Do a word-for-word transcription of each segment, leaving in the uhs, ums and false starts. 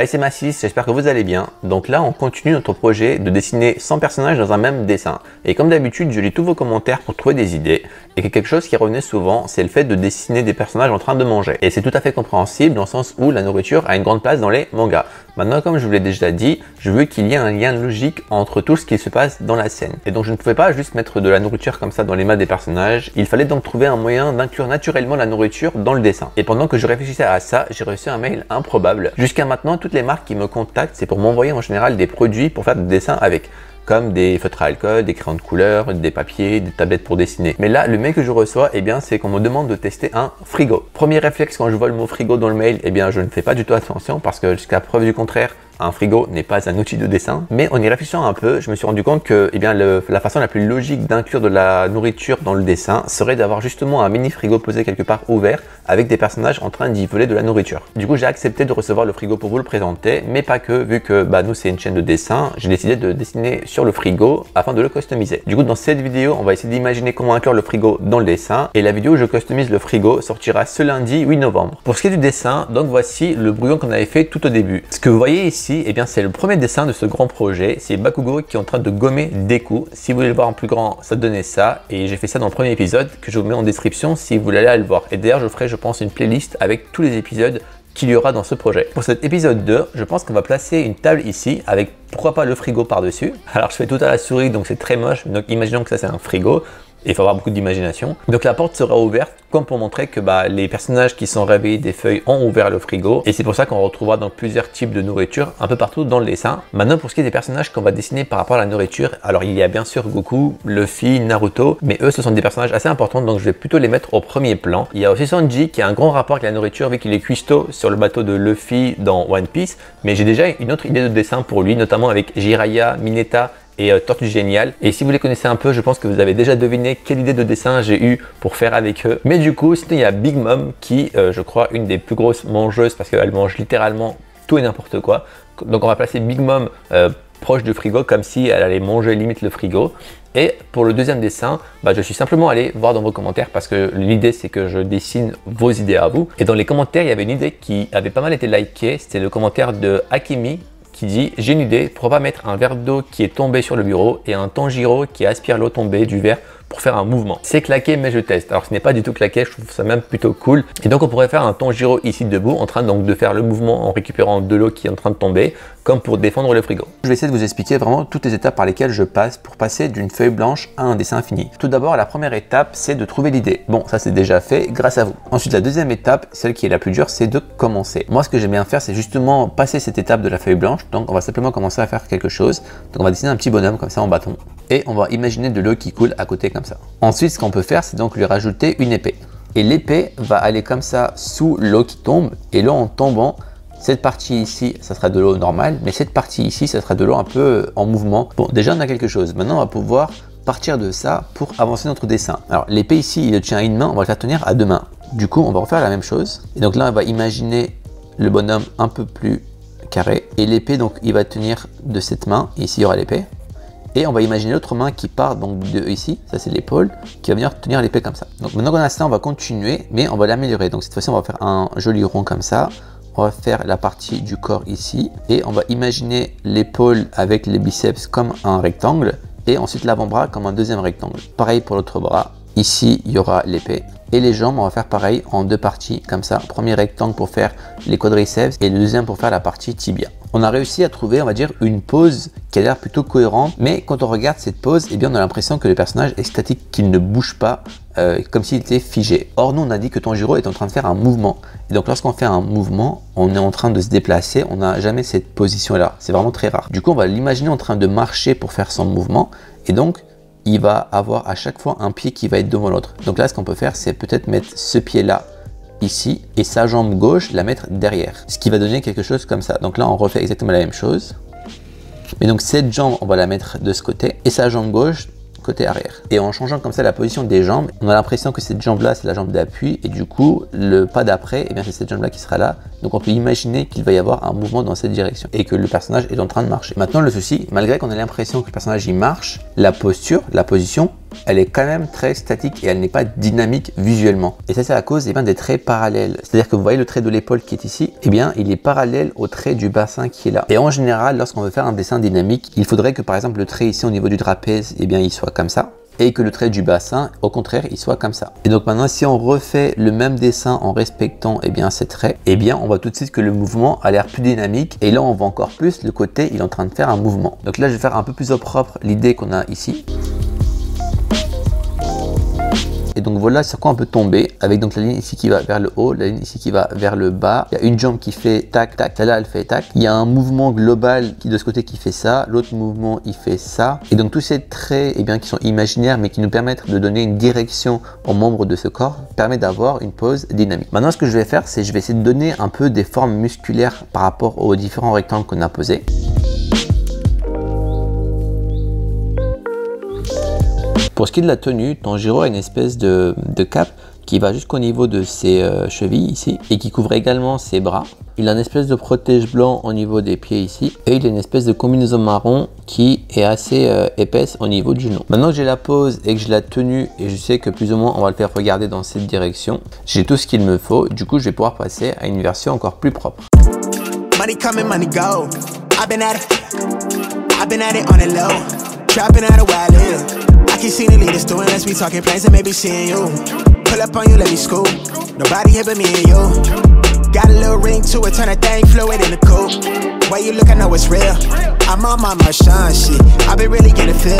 Hey, c'est Massis, j'espère que vous allez bien. Donc là on continue notre projet de dessiner cent personnages dans un même dessin. Et comme d'habitude je lis tous vos commentaires pour trouver des idées. Et quelque chose qui revenait souvent c'est le fait de dessiner des personnages en train de manger. Et c'est tout à fait compréhensible dans le sens où la nourriture a une grande place dans les mangas. Maintenant comme je vous l'ai déjà dit, je veux qu'il y ait un lien logique entre tout ce qui se passe dans la scène. Et donc je ne pouvais pas juste mettre de la nourriture comme ça dans les mains des personnages. Il fallait donc trouver un moyen d'inclure naturellement la nourriture dans le dessin. Et pendant que je réfléchissais à ça, j'ai reçu un mail improbable. Jusqu'à maintenant tout Toutes les marques qui me contactent, c'est pour m'envoyer en général des produits pour faire des dessins avec, comme des feutres à alcool, des crayons de couleur, des papiers, des tablettes pour dessiner. Mais là, le mail que je reçois, eh bien, c'est qu'on me demande de tester un frigo. Premier réflexe quand je vois le mot frigo dans le mail, eh bien, je ne fais pas du tout attention parce que jusqu'à preuve du contraire, un frigo n'est pas un outil de dessin. Mais en y réfléchissant un peu, je me suis rendu compte que eh bien, le, la façon la plus logique d'inclure de la nourriture dans le dessin serait d'avoir justement un mini frigo posé quelque part ouvert avec des personnages en train d'y voler de la nourriture. Du coup j'ai accepté de recevoir le frigo pour vous le présenter, mais pas que, vu que bah, nous c'est une chaîne de dessin, j'ai décidé de dessiner sur le frigo afin de le customiser. Du coup dans cette vidéo on va essayer d'imaginer comment inclure le frigo dans le dessin, et la vidéo où je customise le frigo sortira ce lundi huit novembre. Pour ce qui est du dessin, donc voici le brouillon qu'on avait fait tout au début. Ce que vous voyez ici, eh bien c'est le premier dessin de ce grand projet, c'est Bakugo qui est en train de gommer Deku. Si vous voulez le voir en plus grand, ça donnait ça, et j'ai fait ça dans le premier épisode que je vous mets en description si vous voulez aller le voir. Et d'ailleurs je ferai je pense une playlist avec tous les épisodes qu'il y aura dans ce projet. Pour cet épisode deux, je pense qu'on va placer une table ici avec pourquoi pas le frigo par dessus. Alors je fais tout à la souris donc c'est très moche, donc imaginons que ça c'est un frigo. Il faut avoir beaucoup d'imagination. Donc la porte sera ouverte comme pour montrer que bah, les personnages qui sont réveillés des feuilles ont ouvert le frigo. Et c'est pour ça qu'on retrouvera dans plusieurs types de nourriture un peu partout dans le dessin. Maintenant pour ce qui est des personnages qu'on va dessiner par rapport à la nourriture, alors il y a bien sûr Goku, Luffy, Naruto, mais eux ce sont des personnages assez importants donc je vais plutôt les mettre au premier plan. Il y a aussi Sanji qui a un grand rapport avec la nourriture vu qu'il est cuistot sur le bateau de Luffy dans One Piece. Mais j'ai déjà une autre idée de dessin pour lui, notamment avec Jiraiya, Mineta et euh, Tortue Géniale. Et si vous les connaissez un peu, je pense que vous avez déjà deviné quelle idée de dessin j'ai eu pour faire avec eux. Mais du coup, sinon il y a Big Mom qui, euh, je crois, une des plus grosses mangeuses parce qu'elle mange littéralement tout et n'importe quoi. Donc on va placer Big Mom euh, proche du frigo comme si elle allait manger limite le frigo. Et pour le deuxième dessin, bah, je suis simplement allé voir dans vos commentaires parce que l'idée c'est que je dessine vos idées à vous. Et dans les commentaires, il y avait une idée qui avait pas mal été likée, c'était le commentaire de Hakimi qui dit j'ai une idée, pourquoi pas mettre un verre d'eau qui est tombé sur le bureau et un Tanjiro qui aspire l'eau tombée du verre pour faire un mouvement. C'est claqué mais je teste. Alors ce n'est pas du tout claqué, je trouve ça même plutôt cool. Et donc on pourrait faire un Tanjiro ici debout en train donc de faire le mouvement en récupérant de l'eau qui est en train de tomber, comme pour défendre le frigo. Je vais essayer de vous expliquer vraiment toutes les étapes par lesquelles je passe pour passer d'une feuille blanche à un dessin fini. Tout d'abord la première étape c'est de trouver l'idée. Bon ça c'est déjà fait grâce à vous. Ensuite la deuxième étape, celle qui est la plus dure, c'est de commencer. Moi ce que j'aime bien faire c'est justement passer cette étape de la feuille blanche, donc on va simplement commencer à faire quelque chose. Donc on va dessiner un petit bonhomme comme ça en bâton et on va imaginer de l'eau qui coule à côté. Comme ça. Ensuite, ce qu'on peut faire, c'est donc lui rajouter une épée. Et l'épée va aller comme ça sous l'eau qui tombe. Et l'eau en tombant, cette partie ici, ça sera de l'eau normale. Mais cette partie ici, ça sera de l'eau un peu en mouvement. Bon, déjà, on a quelque chose. Maintenant, on va pouvoir partir de ça pour avancer notre dessin. Alors, l'épée ici, il le tient à une main. On va le faire tenir à deux mains. Du coup, on va refaire la même chose. Et donc là, on va imaginer le bonhomme un peu plus carré. Et l'épée, donc, il va tenir de cette main. Et ici, il y aura l'épée. Et on va imaginer l'autre main qui part donc de ici, ça c'est l'épaule, qui va venir tenir l'épée comme ça. Donc maintenant qu'on a ça, on va continuer, mais on va l'améliorer. Donc cette fois-ci, on va faire un joli rond comme ça. On va faire la partie du corps ici. Et on va imaginer l'épaule avec les biceps comme un rectangle. Et ensuite l'avant-bras comme un deuxième rectangle. Pareil pour l'autre bras. Ici, il y aura l'épée. Et les jambes, on va faire pareil en deux parties comme ça. Premier rectangle pour faire les quadriceps et le deuxième pour faire la partie tibia. On a réussi à trouver, on va dire, une pose qui a l'air plutôt cohérente. Mais quand on regarde cette pose, eh bien, on a l'impression que le personnage est statique, qu'il ne bouge pas, euh, comme s'il était figé. Or, nous, on a dit que Tanjiro est en train de faire un mouvement. Et donc, lorsqu'on fait un mouvement, on est en train de se déplacer. On n'a jamais cette position-là. C'est vraiment très rare. Du coup, on va l'imaginer en train de marcher pour faire son mouvement. Et donc, il va avoir à chaque fois un pied qui va être devant l'autre. Donc là, ce qu'on peut faire, c'est peut-être mettre ce pied-là ici et sa jambe gauche la mettre derrière, ce qui va donner quelque chose comme ça. Donc là on refait exactement la même chose, mais donc cette jambe on va la mettre de ce côté et sa jambe gauche côté arrière, et en changeant comme ça la position des jambes, on a l'impression que cette jambe là c'est la jambe d'appui, et du coup le pas d'après, eh bien c'est cette jambe là qui sera là. Donc on peut imaginer qu'il va y avoir un mouvement dans cette direction et que le personnage est en train de marcher. Maintenant le souci, malgré qu'on ait l'impression que le personnage y marche, la posture, la position elle est quand même très statique et elle n'est pas dynamique visuellement. Et ça, c'est à cause eh bien, des traits parallèles. C'est-à-dire que vous voyez le trait de l'épaule qui est ici, eh bien, il est parallèle au trait du bassin qui est là. Et en général, lorsqu'on veut faire un dessin dynamique, il faudrait que par exemple le trait ici au niveau du trapèze, eh bien, il soit comme ça. Et que le trait du bassin, au contraire, il soit comme ça. Et donc maintenant, si on refait le même dessin en respectant eh bien, ces traits, eh bien, on voit tout de suite que le mouvement a l'air plus dynamique. Et là, on voit encore plus le côté, il est en train de faire un mouvement. Donc là, je vais faire un peu plus au propre l'idée qu'on a ici. Et donc voilà sur quoi on peut tomber, avec donc la ligne ici qui va vers le haut, la ligne ici qui va vers le bas. Il y a une jambe qui fait tac, tac, celle-là elle fait tac. Il y a un mouvement global qui de ce côté qui fait ça, l'autre mouvement il fait ça. Et donc tous ces traits eh bien, qui sont imaginaires mais qui nous permettent de donner une direction aux membres de ce corps, permet d'avoir une pose dynamique. Maintenant ce que je vais faire, c'est je vais essayer de donner un peu des formes musculaires par rapport aux différents rectangles qu'on a posés. Pour ce qui est de la tenue, Tanjiro a une espèce de, de cape qui va jusqu'au niveau de ses euh, chevilles ici et qui couvre également ses bras. Il a une espèce de protège blanc au niveau des pieds ici et il a une espèce de combinaison marron qui est assez euh, épaisse au niveau du nom. Maintenant que j'ai la pose et que j'ai la tenue et je sais que plus ou moins on va le faire regarder dans cette direction, j'ai tout ce qu'il me faut. Du coup, je vais pouvoir passer à une version encore plus propre. Money coming, money go. I've been at it. I've been at it on the low. Trapping at a wild hill. Keep seeing the leaders doing, let's be talking plans and maybe seeing you. Pull up on you, let me scoop. Nobody here but me and you. Got a little ring to it, turn a thing fluid in the coupe. Where you look, I know it's real. I'm on my Marshawn shit. I've been really getting feel.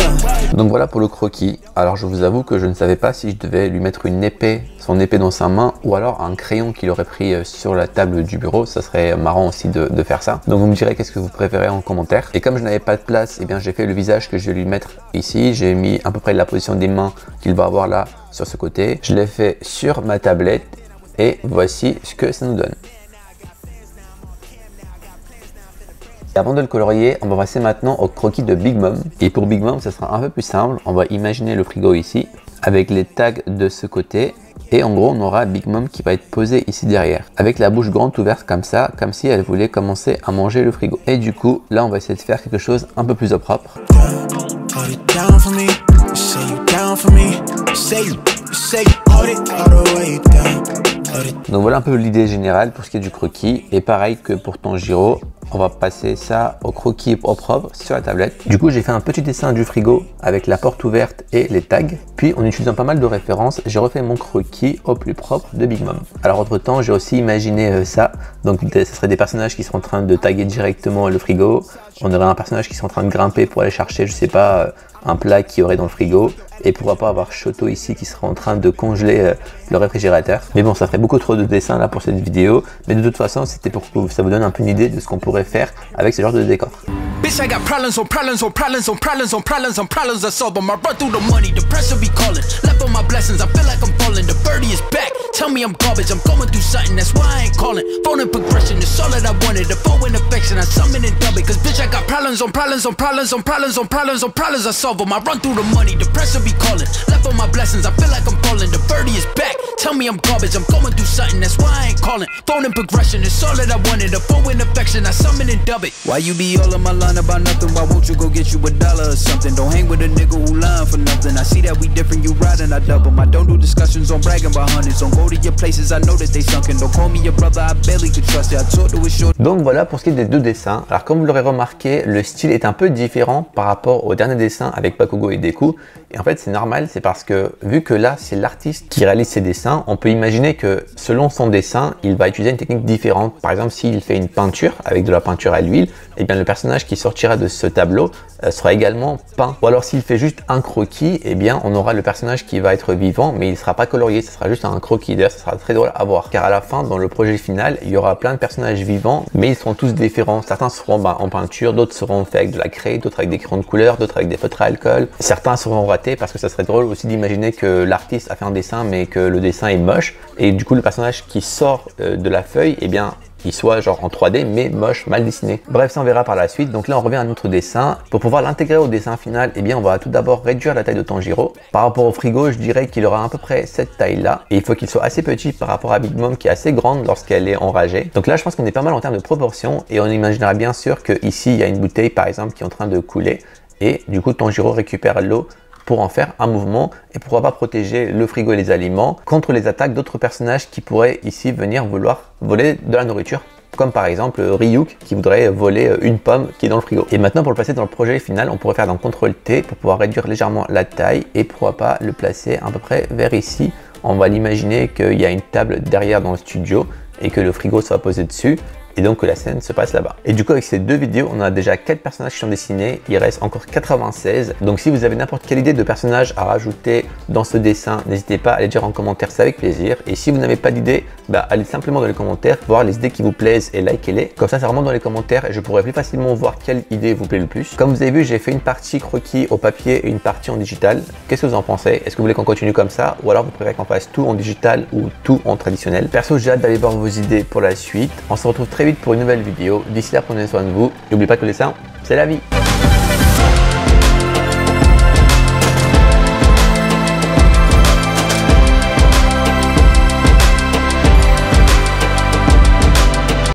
Donc voilà pour le croquis. Alors je vous avoue que je ne savais pas si je devais lui mettre une épée, son épée dans sa main, ou alors un crayon qu'il aurait pris sur la table du bureau. Ça serait marrant aussi de, de faire ça. Donc vous me direz qu'est-ce que vous préférez en commentaire. Et comme je n'avais pas de place, eh bien j'ai fait le visage que je vais lui mettre ici. J'ai mis à peu près la position des mains qu'il va avoir là sur ce côté. Je l'ai fait sur ma tablette et voici ce que ça nous donne. Et avant de le colorier, on va passer maintenant au croquis de Big Mom. Et pour Big Mom, ça sera un peu plus simple. On va imaginer le frigo ici avec les tags de ce côté. Et en gros, on aura Big Mom qui va être posée ici derrière, avec la bouche grande ouverte comme ça, comme si elle voulait commencer à manger le frigo. Et du coup, là, on va essayer de faire quelque chose un peu plus au propre. Donc voilà un peu l'idée générale pour ce qui est du croquis. Et pareil que pour Tanjiro, on va passer ça au croquis au propre sur la tablette. Du coup, j'ai fait un petit dessin du frigo avec la porte ouverte et les tags. Puis, en utilisant pas mal de références, j'ai refait mon croquis au plus propre de Big Mom. Alors, entre temps, j'ai aussi imaginé euh, ça. Donc, ce serait des personnages qui sont en train de taguer directement le frigo. On aurait un personnage qui serait en train de grimper pour aller chercher, je sais pas, euh, un plat qu'il y aurait dans le frigo. Et pourquoi pas avoir Choto ici qui sera en train de congeler euh, le réfrigérateur. Mais bon, ça ferait beaucoup trop de dessins là pour cette vidéo. Mais de toute façon, c'était pour que ça vous donne un peu une idée de ce qu'on pourrait faire avec ce genre de décor. Donc voilà pour ce qui est des deux dessins. Alors comme vous l'aurez remarqué, le style est un peu différent par rapport au dernier dessin avec Bakugo et Deku. Et en fait c'est normal, c'est parce que vu que là c'est l'artiste qui réalise ses dessins, on peut imaginer que selon son dessin, il va utiliser une technique différente. Par exemple, s'il fait une peinture avec de la peinture à l'huile, et bien le personnage qui sortira de ce tableau euh, sera également peint. Ou alors s'il fait juste un croquis, et bien on aura le personnage qui va être vivant, mais il ne sera pas colorié, ce sera juste un croquis. D'ailleurs, ça sera très drôle à voir, car à la fin, dans le projet final, il y aura plein de personnages vivants, mais ils seront tous différents. Certains seront bah, en peinture, d'autres seront faits avec de la craie, d'autres avec des crayons de couleur, d'autres avec des feutres à alcool. Certains seront ratés parce que ça serait drôle aussi d'imaginer que l'artiste a fait un dessin, mais que le dessin est moche, et du coup le personnage qui sort euh, de la feuille, et bien il soit genre en trois D mais moche, mal dessiné. Bref, ça on verra par la suite. Donc là on revient à notre dessin. Pour pouvoir l'intégrer au dessin final, eh bien on va tout d'abord réduire la taille de Tanjiro. Par rapport au frigo, je dirais qu'il aura à peu près cette taille là. Et il faut qu'il soit assez petit par rapport à Big Mom qui est assez grande lorsqu'elle est enragée. Donc là je pense qu'on est pas mal en termes de proportion. Et on imaginera bien sûr que ici il y a une bouteille par exemple qui est en train de couler. Et du coup Tanjiro récupère l'eau pour en faire un mouvement et pourquoi pas protéger le frigo et les aliments contre les attaques d'autres personnages qui pourraient ici venir vouloir voler de la nourriture. Comme par exemple Ryuk qui voudrait voler une pomme qui est dans le frigo. Et maintenant pour le placer dans le projet final, on pourrait faire dans contrôle T pour pouvoir réduire légèrement la taille et pourquoi pas le placer à peu près vers ici. On va l'imaginer qu'il y a une table derrière dans le studio et que le frigo soit posé dessus. Et donc que la scène se passe là-bas. Et du coup avec ces deux vidéos, on a déjà quatre personnages qui sont dessinés, il reste encore quatre-vingt-seize. Donc si vous avez n'importe quelle idée de personnage à rajouter dans ce dessin, n'hésitez pas à les dire en commentaire, c'est avec plaisir. Et si vous n'avez pas d'idée, bah, allez simplement dans les commentaires, voir les idées qui vous plaisent et likez-les. Comme ça, ça remonte dans les commentaires et je pourrai plus facilement voir quelle idée vous plaît le plus. Comme vous avez vu, j'ai fait une partie croquis au papier et une partie en digital. Qu'est-ce que vous en pensez? Est-ce que vous voulez qu'on continue comme ça? Ou alors vous préférez qu'on fasse tout en digital ou tout en traditionnel? Perso, j'ai hâte d'aller voir vos idées pour la suite. On se retrouve très vite pour une nouvelle vidéo. D'ici là, prenez soin de vous. N'oubliez pas que le dessin, c'est la vie.